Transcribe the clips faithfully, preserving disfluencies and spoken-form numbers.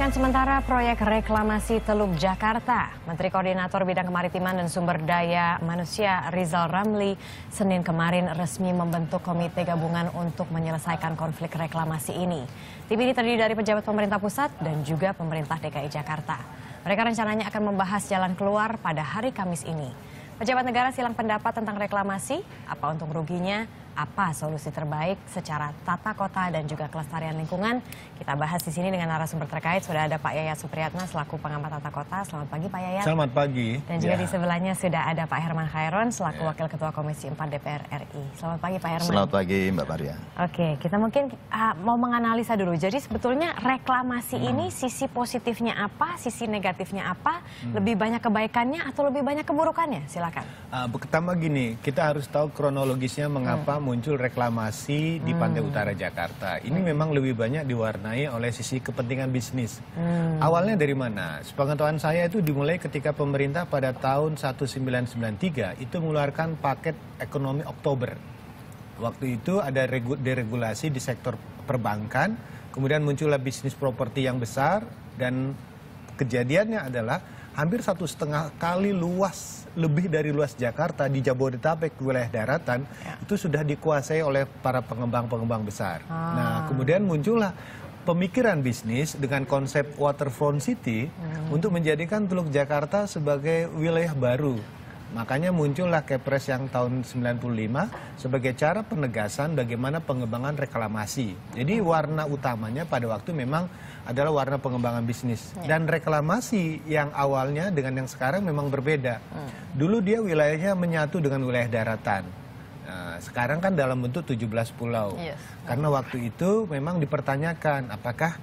menghentikan sementara proyek reklamasi Teluk Jakarta. Menteri Koordinator Bidang Kemaritiman dan Sumber Daya Manusia Rizal Ramli Senin kemarin resmi membentuk komite gabungan untuk menyelesaikan konflik reklamasi ini. Tim ini terdiri dari pejabat pemerintah pusat dan juga pemerintah D K I Jakarta. Mereka rencananya akan membahas jalan keluar pada hari Kamis ini. Pejabat negara silang pendapat tentang reklamasi, apa untung ruginya, apa solusi terbaik secara tata kota dan juga kelestarian lingkungan. Kita bahas di sini dengan narasumber terkait. Sudah ada Pak Yaya Supriyatna selaku pengamat tata kota. Selamat pagi Pak Yaya. Selamat pagi. Dan juga ya. Di sebelahnya sudah ada Pak Herman Khairon selaku ya. Wakil Ketua Komisi empat D P R R I. Selamat pagi Pak Herman. Selamat pagi Mbak Maria. Oke, kita mungkin uh, mau menganalisa dulu. Jadi sebetulnya reklamasi hmm. ini sisi positifnya apa, sisi negatifnya apa, hmm. lebih banyak kebaikannya atau lebih banyak keburukannya? Silakan. Uh, pertama gini, kita harus tahu kronologisnya mengapa hmm. muncul reklamasi di pantai hmm. utara Jakarta. Ini hmm. memang lebih banyak diwarnai oleh sisi kepentingan bisnis. Hmm. Awalnya dari mana? Sepengetahuan saya itu dimulai ketika pemerintah pada tahun seribu sembilan ratus sembilan puluh tiga itu mengeluarkan paket ekonomi Oktober. Waktu itu ada deregulasi di sektor perbankan, kemudian muncullah bisnis properti yang besar, dan kejadiannya adalah hampir satu setengah kali luas, lebih dari luas Jakarta, di Jabodetabek, wilayah daratan, ya. Itu sudah dikuasai oleh para pengembang-pengembang besar. Ah. Nah, kemudian muncullah pemikiran bisnis dengan konsep Waterfront City hmm. untuk menjadikan Teluk Jakarta sebagai wilayah baru. Makanya muncullah Kepres yang tahun sembilan puluh lima sebagai cara penegasan bagaimana pengembangan reklamasi. Jadi warna utamanya pada waktu memang adalah warna pengembangan bisnis. Ya. Dan reklamasi yang awalnya dengan yang sekarang memang berbeda. Hmm. Dulu dia wilayahnya menyatu dengan wilayah daratan. Nah, sekarang kan dalam bentuk tujuh belas pulau. Yes. Karena waktu itu memang dipertanyakan apakah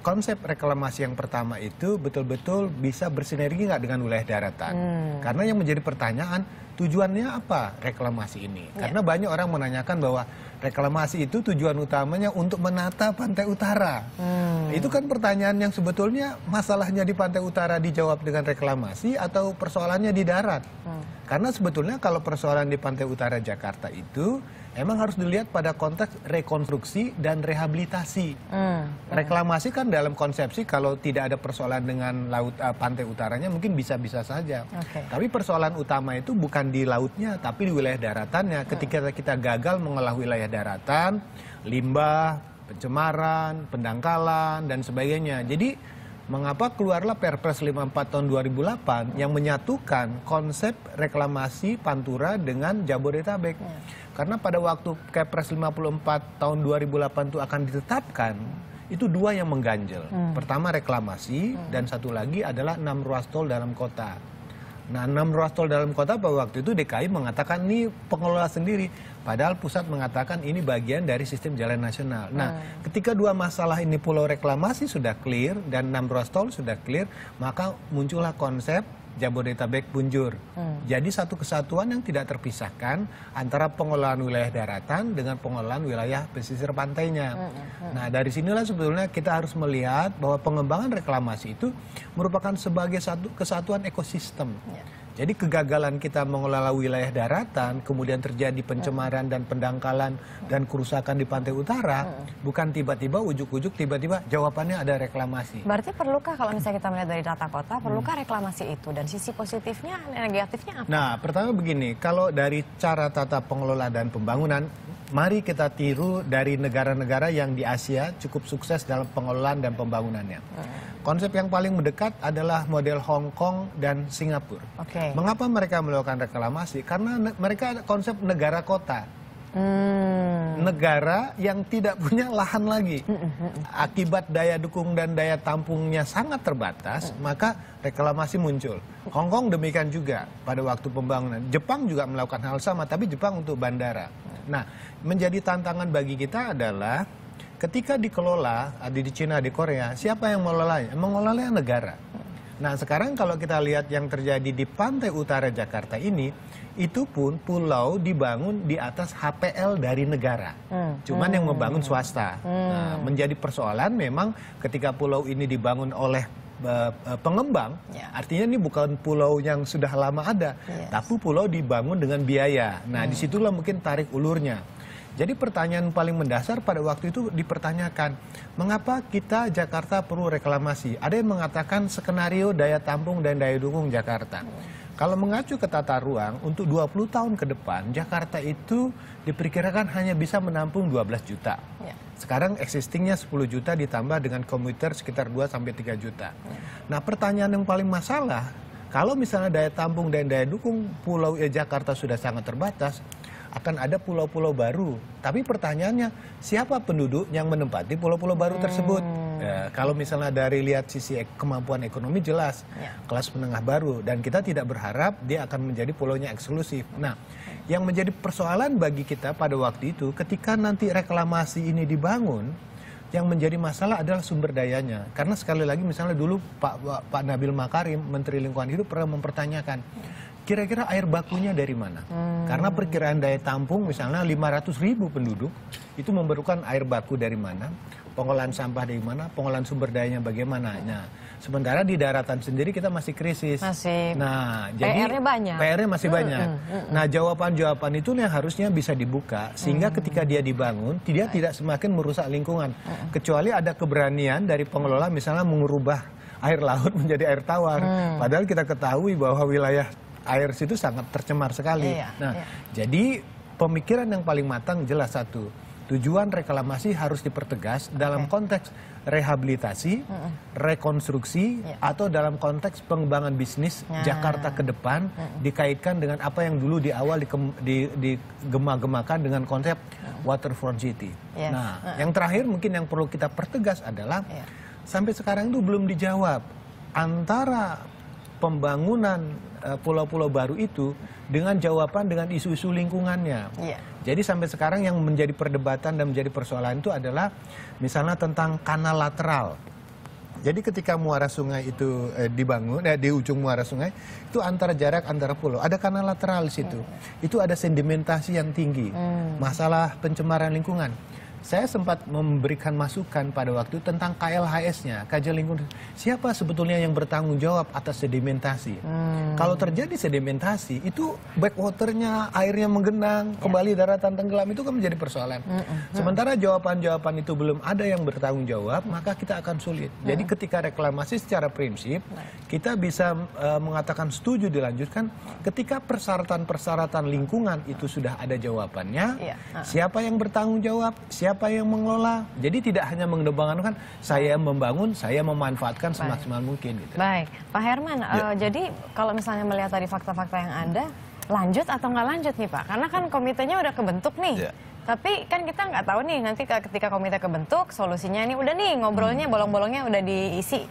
konsep reklamasi yang pertama itu betul-betul bisa bersinergi nggak dengan wilayah daratan? Hmm. Karena yang menjadi pertanyaan, tujuannya apa reklamasi ini? Yeah. Karena banyak orang menanyakan bahwa reklamasi itu tujuan utamanya untuk menata pantai utara. Hmm. Itu kan pertanyaan yang sebetulnya masalahnya di pantai utara dijawab dengan reklamasi atau persoalannya di darat. Hmm. Karena sebetulnya kalau persoalan di pantai utara Jakarta itu emang harus dilihat pada konteks rekonstruksi dan rehabilitasi. Hmm. Reklamasi kan dalam konsepsi kalau tidak ada persoalan dengan laut uh, pantai utaranya mungkin bisa-bisa saja. Okay. Tapi persoalan utama itu bukan di lautnya tapi di wilayah daratannya. Ketika kita gagal mengolah wilayah daratan, limbah, pencemaran, pendangkalan dan sebagainya. Jadi mengapa keluarlah Perpres lima puluh empat tahun dua ribu delapan yang menyatukan konsep reklamasi Pantura dengan Jabodetabek? Ya. Karena pada waktu Kepres lima puluh empat tahun dua ribu delapan itu akan ditetapkan, itu dua yang mengganjal. Hmm. Pertama reklamasi, hmm. dan satu lagi adalah enam ruas tol dalam kota. Nah, enam ruas tol dalam kota pada waktu itu D K I mengatakan ini pengelola sendiri. Padahal pusat mengatakan ini bagian dari sistem jalan nasional. Nah, hmm. ketika dua masalah ini pulau reklamasi sudah clear dan enam ruas tol sudah clear, maka muncullah konsep Jabodetabek Punjur. Hmm. Jadi satu kesatuan yang tidak terpisahkan antara pengelolaan wilayah daratan dengan pengelolaan wilayah pesisir pantainya. Hmm. Hmm. Nah, dari sinilah sebetulnya kita harus melihat bahwa pengembangan reklamasi itu merupakan sebagai satu kesatuan ekosistem. Yeah. Jadi kegagalan kita mengelola wilayah daratan, kemudian terjadi pencemaran dan pendangkalan dan kerusakan di pantai utara, bukan tiba-tiba, ujuk-ujuk, tiba-tiba jawabannya ada reklamasi. Berarti perlukah kalau misalnya kita melihat dari tata kota, perlukah reklamasi itu? Dan sisi positifnya, negatifnya apa? Nah, pertama begini, kalau dari cara tata pengelola dan pembangunan, mari kita tiru dari negara-negara yang di Asia cukup sukses dalam pengelolaan dan pembangunannya. Konsep yang paling mendekat adalah model Hong Kong dan Singapura. Okay. Mengapa mereka melakukan reklamasi? Karena ne mereka ada konsep negara kota. Hmm. Negara yang tidak punya lahan lagi. Akibat daya dukung dan daya tampungnya sangat terbatas, hmm. maka reklamasi muncul. Hong Kong demikian juga pada waktu pembangunan. Jepang juga melakukan hal sama, tapi Jepang untuk bandara. Nah, menjadi tantangan bagi kita adalah ketika dikelola, ada di Cina, di Korea, siapa yang mengelolanya? Mengelolanya negara. Nah, sekarang kalau kita lihat yang terjadi di pantai utara Jakarta ini, itu pun pulau dibangun di atas H P L dari negara. Hmm. Cuman hmm. yang membangun swasta. Hmm. Nah, menjadi persoalan memang ketika pulau ini dibangun oleh uh, pengembang, yeah. artinya ini bukan pulau yang sudah lama ada, yes. tapi pulau dibangun dengan biaya. Nah, hmm. disitulah mungkin tarik ulurnya. Jadi pertanyaan paling mendasar pada waktu itu dipertanyakan, mengapa kita Jakarta perlu reklamasi? Ada yang mengatakan skenario daya tampung dan daya dukung Jakarta. Kalau mengacu ke tata ruang, untuk dua puluh tahun ke depan, Jakarta itu diperkirakan hanya bisa menampung dua belas juta. Ya. Sekarang existingnya sepuluh juta ditambah dengan komuter sekitar dua sampai tiga juta. Ya. Nah, pertanyaan yang paling masalah, kalau misalnya daya tampung dan daya dukung pulau ya Jakarta sudah sangat terbatas, akan ada pulau-pulau baru. Tapi pertanyaannya, siapa penduduk yang menempati pulau-pulau baru tersebut? Hmm. Ya, kalau misalnya dari lihat sisi ek, kemampuan ekonomi jelas, ya. Kelas menengah baru, dan kita tidak berharap dia akan menjadi pulaunya eksklusif. Nah, yang menjadi persoalan bagi kita pada waktu itu, ketika nanti reklamasi ini dibangun, yang menjadi masalah adalah sumber dayanya. Karena sekali lagi misalnya dulu Pak, Pak Nabil Makarim, Menteri Lingkungan Hidup pernah mempertanyakan, kira-kira air bakunya dari mana? Hmm. Karena perkiraan daya tampung misalnya lima ratus ribu penduduk, itu memerlukan air baku dari mana? Pengolahan sampah dari mana, pengolahan sumber dayanya bagaimana. Nah, sementara di daratan sendiri kita masih krisis. Masih. Nah, jadi P R-nya banyak. P R-nya masih hmm, banyak. Hmm, hmm, nah, jawaban-jawaban itu yang harusnya bisa dibuka sehingga hmm. ketika dia dibangun, dia tidak semakin merusak lingkungan. Hmm. Kecuali ada keberanian dari pengelola misalnya mengubah air laut menjadi air tawar. Hmm. Padahal kita ketahui bahwa wilayah air situ sangat tercemar sekali. Iya, nah, iya. Jadi pemikiran yang paling matang jelas satu. Tujuan reklamasi harus dipertegas dalam okay. konteks rehabilitasi, mm-mm. rekonstruksi, yeah. atau dalam konteks pengembangan bisnis nah. Jakarta ke depan mm-mm. dikaitkan dengan apa yang dulu di awal digema-gemakan dengan konsep mm. Waterfront City. Yes. Nah, mm-mm. yang terakhir mungkin yang perlu kita pertegas adalah yeah. sampai sekarang itu belum dijawab antara pembangunan pulau-pulau baru itu dengan jawaban dengan isu-isu lingkungannya. Yeah. Jadi sampai sekarang yang menjadi perdebatan dan menjadi persoalan itu adalah misalnya tentang kanal lateral. Jadi ketika muara sungai itu eh, dibangun, eh, di ujung muara sungai, itu antara jarak antara pulau. Ada kanal lateral di situ. Hmm. Itu ada sedimentasi yang tinggi. Hmm. Masalah pencemaran lingkungan. Saya sempat memberikan masukan pada waktu tentang K L H S-nya, kajian lingkungan. Siapa sebetulnya yang bertanggung jawab atas sedimentasi? Hmm. Kalau terjadi sedimentasi, itu backwaternya, airnya menggenang, kembali daratan tenggelam, itu kan menjadi persoalan. Hmm. Hmm. Sementara jawaban-jawaban itu belum ada yang bertanggung jawab, maka kita akan sulit. Hmm. Jadi ketika reklamasi secara prinsip, kita bisa uh, mengatakan setuju dilanjutkan, ketika persyaratan-persyaratan lingkungan itu sudah ada jawabannya, ya. Hmm. Siapa yang bertanggung jawab, siapa apa yang mengelola. Jadi tidak hanya mengembangkan, saya membangun, saya memanfaatkan semaksimal Baik. mungkin. Gitu. Baik, Pak Herman, ya. uh, jadi kalau misalnya melihat tadi fakta-fakta yang ada, lanjut atau nggak lanjut nih Pak? Karena kan komitenya udah kebentuk nih. Ya. Tapi kan kita nggak tahu nih nanti ketika komite kebentuk, solusinya ini udah nih ngobrolnya, bolong-bolongnya udah diisi.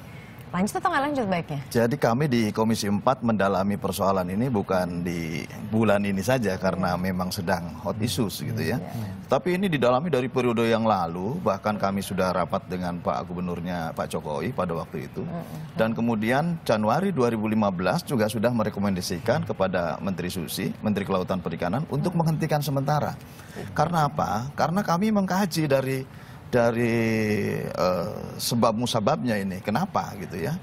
Lanjut atau nggak lanjut baiknya? Jadi kami di Komisi empat mendalami persoalan ini bukan di bulan ini saja karena memang sedang hot issues gitu ya. Tapi ini didalami dari periode yang lalu, bahkan kami sudah rapat dengan Pak Gubernurnya Pak Jokowi pada waktu itu. Dan kemudian Januari dua ribu lima belas juga sudah merekomendasikan kepada Menteri Susi, Menteri Kelautan Perikanan untuk menghentikan sementara. Karena apa? Karena kami mengkaji dari... dari uh, sebab musababnya ini, kenapa gitu ya?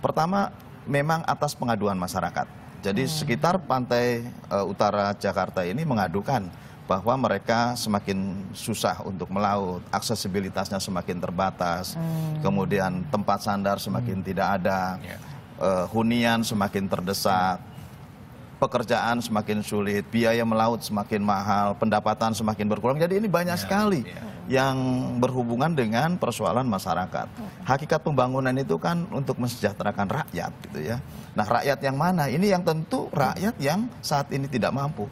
Pertama, memang atas pengaduan masyarakat. Jadi hmm. sekitar pantai uh, utara Jakarta ini mengadukan bahwa mereka semakin susah untuk melaut, aksesibilitasnya semakin terbatas, hmm. kemudian tempat sandar semakin hmm. tidak ada, yeah. uh, hunian semakin terdesak, hmm. pekerjaan semakin sulit, biaya melaut semakin mahal, pendapatan semakin berkurang. Jadi ini banyak yeah. sekali. Yeah. yang berhubungan dengan persoalan masyarakat. Hakikat pembangunan itu kan untuk mensejahterakan rakyat gitu ya. Nah, rakyat yang mana? Ini yang tentu rakyat yang saat ini tidak mampu.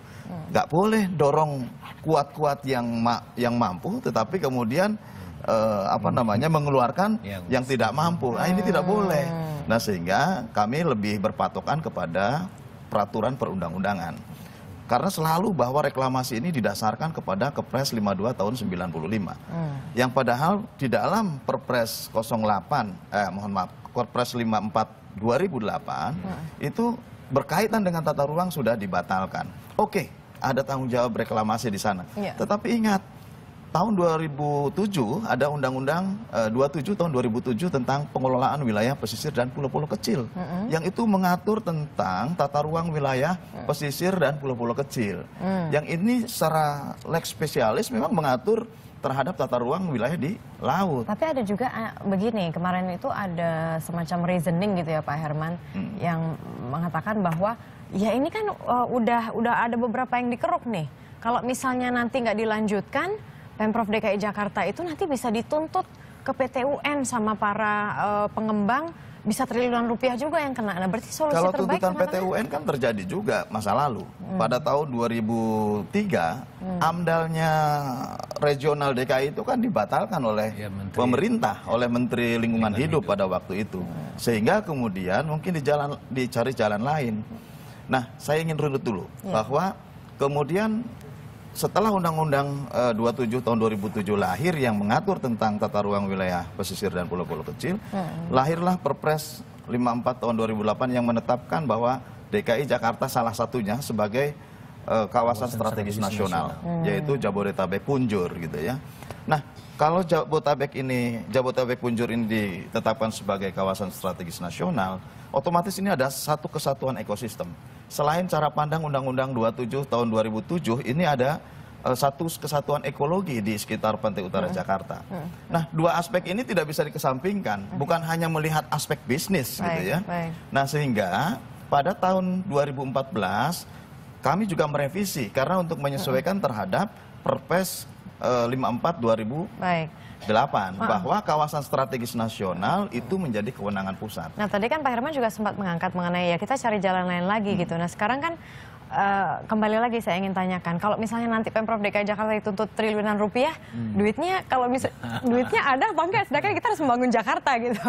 Nggak boleh dorong kuat-kuat yang ma yang mampu tetapi kemudian eh, apa namanya mengeluarkan yang tidak mampu. Nah, ini tidak boleh. Nah, sehingga kami lebih berpatokan kepada peraturan perundang-undangan. Karena selalu bahwa reklamasi ini didasarkan kepada Kepres lima puluh dua tahun sembilan puluh lima. Hmm. Yang padahal di dalam Perpres nol delapan, eh mohon maaf, Perpres lima puluh empat dua ribu delapan hmm. itu berkaitan dengan tata ruang sudah dibatalkan. Oke, ada tanggung jawab reklamasi di sana. Yeah. Tetapi ingat, Tahun dua ribu tujuh ada undang-undang uh, dua puluh tujuh tahun dua ribu tujuh tentang pengelolaan wilayah pesisir dan pulau-pulau kecil. Mm-hmm. Yang itu mengatur tentang tata ruang wilayah pesisir dan pulau-pulau kecil. Mm. Yang ini secara lex specialis memang mengatur terhadap tata ruang wilayah di laut. Tapi ada juga begini, kemarin itu ada semacam reasoning gitu ya Pak Herman, hmm. yang mengatakan bahwa ya ini kan uh, udah udah ada beberapa yang dikeruk nih. Kalau misalnya nanti nggak dilanjutkan, Pemprov D K I Jakarta itu nanti bisa dituntut ke P T U N sama para uh, pengembang, bisa triliunan rupiah juga yang kena. Nah, berarti solusi kalau terbaik tuntutan P T U N kan terjadi juga masa lalu. Hmm. Pada tahun dua ribu tiga, hmm. amdalnya regional D K I itu kan dibatalkan oleh ya, menteri, pemerintah, oleh Menteri Lingkungan Hidup, Hidup pada waktu itu. Hmm. Sehingga kemudian mungkin di jalan, dicari jalan lain. Nah, saya ingin runut dulu ya. bahwa kemudian setelah Undang-Undang dua puluh tujuh tahun dua ribu tujuh lahir yang mengatur tentang tata ruang wilayah pesisir dan pulau-pulau kecil, hmm. lahirlah Perpres lima puluh empat tahun dua ribu delapan yang menetapkan bahwa D K I Jakarta salah satunya sebagai uh, kawasan, kawasan strategis, strategis nasional, nasional. Hmm. yaitu Jabodetabek Punjur gitu ya. Nah, kalau Jabodetabek ini, Jabodetabek Punjur ini ditetapkan sebagai kawasan strategis nasional, otomatis ini ada satu kesatuan ekosistem. Selain cara pandang Undang-Undang dua puluh tujuh tahun dua ribu tujuh, ini ada uh, satu kesatuan ekologi di sekitar Pantai Utara hmm. Jakarta. Hmm. Nah, dua aspek ini tidak bisa dikesampingkan, hmm. bukan hanya melihat aspek bisnis baik, gitu ya. Baik. Nah, sehingga pada tahun dua ribu empat belas kami juga merevisi karena untuk menyesuaikan hmm. terhadap Perpres uh, lima puluh empat dua ribu delapan baik. delapan bahwa kawasan strategis nasional itu menjadi kewenangan pusat. Nah, tadi kan Pak Herman juga sempat mengangkat mengenai ya kita cari jalan lain lagi hmm. gitu. Nah, sekarang kan uh, kembali lagi saya ingin tanyakan, kalau misalnya nanti Pemprov D K I Jakarta dituntut triliunan rupiah, hmm. duitnya kalau misal duitnya ada apa enggak? Sedangkan kita harus membangun Jakarta gitu.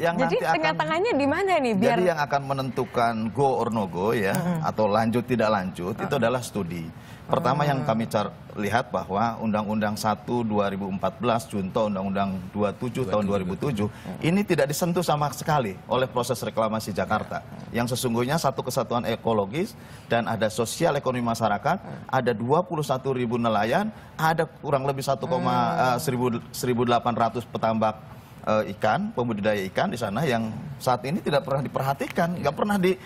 Yang jadi tengah-tengahnya di mana nih? Biar... Jadi yang akan menentukan go or no go ya, hmm. atau lanjut tidak lanjut hmm. itu adalah studi. Pertama hmm. yang kami lihat bahwa Undang-Undang satu dua ribu empat belas junto Undang-Undang dua puluh tujuh tahun dua ribu tujuh hmm. ini tidak disentuh sama sekali oleh proses reklamasi Jakarta hmm. yang sesungguhnya satu kesatuan ekologis dan ada sosial ekonomi masyarakat, hmm. ada dua puluh satu ribu nelayan, ada kurang lebih satu koma seribu delapan ratus petambak uh, ikan, pembudidaya ikan di sana yang saat ini tidak pernah diperhatikan, nggak pernah di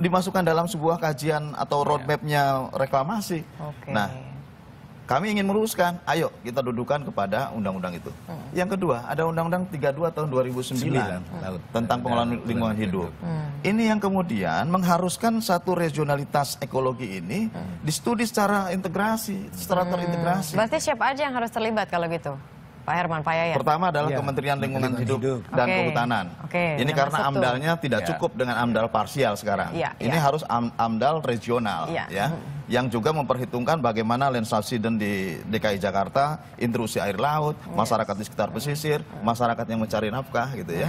dimasukkan dalam sebuah kajian atau roadmapnya reklamasi. Okay. Nah, kami ingin meluruskan, ayo kita dudukan kepada undang-undang itu. Hmm. Yang kedua, ada Undang-Undang tiga puluh dua tahun dua ribu sembilan hmm. tentang pengelolaan lingkungan hidup. Hmm. Ini yang kemudian mengharuskan satu regionalitas ekologi ini hmm. distudi secara integrasi, secara hmm. terintegrasi. Berarti siapa aja yang harus terlibat kalau gitu? Pak Herman, Pak Yayan. Pertama adalah ya, Kementerian Lingkungan Hidup, Hidup dan okay. Kehutanan. Okay, ini karena satu. amdalnya tidak ya. cukup dengan amdal parsial sekarang. Ya, ini ya. harus am amdal regional, ya. ya, yang juga memperhitungkan bagaimana landscape di D K I Jakarta, intrusi air laut, yes. masyarakat di sekitar pesisir, masyarakat yang mencari nafkah, gitu ya. ya.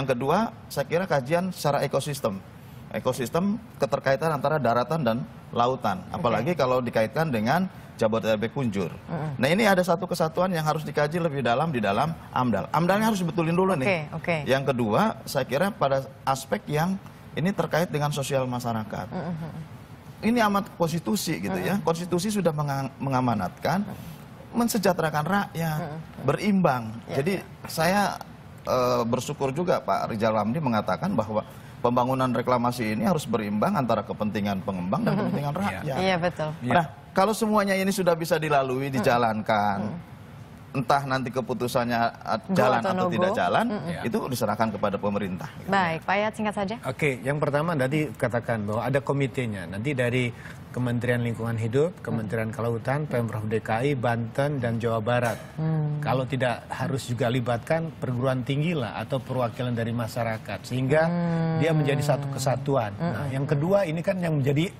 Yang kedua, saya kira kajian secara ekosistem, ekosistem keterkaitan antara daratan dan lautan, apalagi okay. kalau dikaitkan dengan Jabodetabek Punjur. Mm. Nah, ini ada satu kesatuan yang harus dikaji lebih dalam di dalam amdal. Amdalnya harus betulin dulu okay, nih. Okay. Yang kedua, saya kira pada aspek yang ini terkait dengan sosial masyarakat. Mm-hmm. Ini amat konstitusi gitu mm-hmm. ya. Konstitusi sudah mengamanatkan mensejahterakan rakyat, mm-hmm. berimbang. Yeah, Jadi yeah. saya e, bersyukur juga Pak Rizal Ramli mengatakan bahwa pembangunan reklamasi ini harus berimbang antara kepentingan pengembang dan kepentingan rakyat. Iya, iya betul. Nah, kalau semuanya ini sudah bisa dilalui, dijalankan, entah nanti keputusannya jalan atau tidak jalan, itu diserahkan kepada pemerintah. Baik, Pak Yat singkat saja. Oke, yang pertama tadi katakan bahwa ada komitenya. Nanti dari Kementerian Lingkungan Hidup, Kementerian Kelautan, Pemprov D K I, Banten, dan Jawa Barat. Hmm. Kalau tidak harus juga libatkan perguruan tinggi lah atau perwakilan dari masyarakat. Sehingga hmm. dia menjadi satu kesatuan. Hmm. Nah, yang kedua ini kan yang menjadi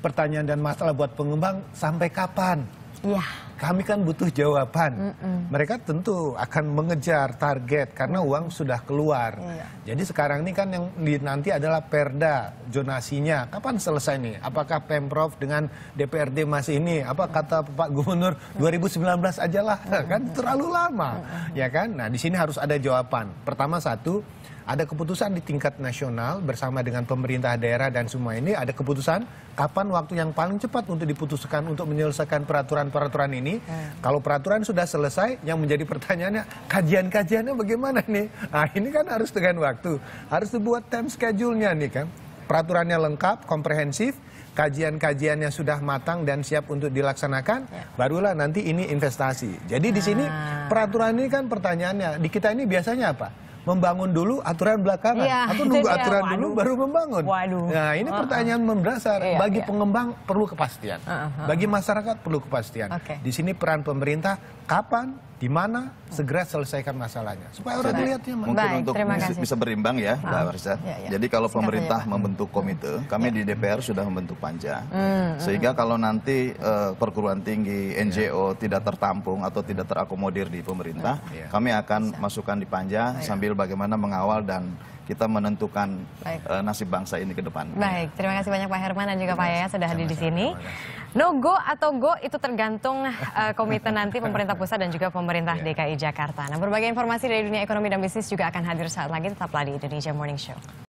pertanyaan dan masalah buat pengembang, sampai kapan? Ya. Kami kan butuh jawaban. Mm-mm. Mereka tentu akan mengejar target karena uang sudah keluar. Iya. Jadi sekarang ini kan yang nanti adalah perda zonasinya. Kapan selesai nih? Apakah Pemprov dengan D P R D masih ini? Apa kata Pak Gubernur dua ribu sembilan belas ajalah? Kan terlalu lama. Ya kan? Nah, di sini harus ada jawaban. Pertama satu, ada keputusan di tingkat nasional bersama dengan pemerintah daerah dan semua ini ada keputusan kapan waktu yang paling cepat untuk diputuskan untuk menyelesaikan peraturan-peraturan ini. Hmm. Kalau peraturan sudah selesai, yang menjadi pertanyaannya kajian-kajiannya bagaimana nih? Nah, ini kan harus dengan waktu, harus dibuat time schedule-nya nih kan. Peraturannya lengkap, komprehensif, kajian-kajiannya sudah matang dan siap untuk dilaksanakan, ya. Barulah nanti ini investasi. Jadi di sini peraturan ini kan pertanyaannya, di kita ini biasanya apa? Membangun dulu aturan belakangan, ya, atau nunggu dia. aturan Waduh. dulu baru membangun. Waduh. Nah ini uh-uh. pertanyaan mendasar, iya, bagi iya. pengembang perlu kepastian, uh-uh. bagi masyarakat perlu kepastian. Okay. Di sini peran pemerintah kapan, di mana, segera selesaikan masalahnya supaya orang dilihatnya mungkin Baik, untuk bisa, bisa berimbang ya, ah, Pak Rizal. Ya, ya. Jadi kalau pemerintah ya. membentuk komite, kami ya. di D P R sudah membentuk panja, hmm, sehingga hmm. kalau nanti uh, perguruan tinggi, N G O ya. tidak tertampung atau tidak terakomodir di pemerintah, ya. kami akan bisa. masukkan di panja ya. sambil bagaimana mengawal dan kita menentukan uh, nasib bangsa ini ke depan. Baik, terima kasih banyak Pak Herman dan juga Pak Yaya sudah hadir di sini. No go atau go itu tergantung uh, komite nanti pemerintah pusat dan juga pemerintah D K I Jakarta. Nah, berbagai informasi dari dunia ekonomi dan bisnis juga akan hadir saat lagi. Tetaplah di Indonesia Morning Show.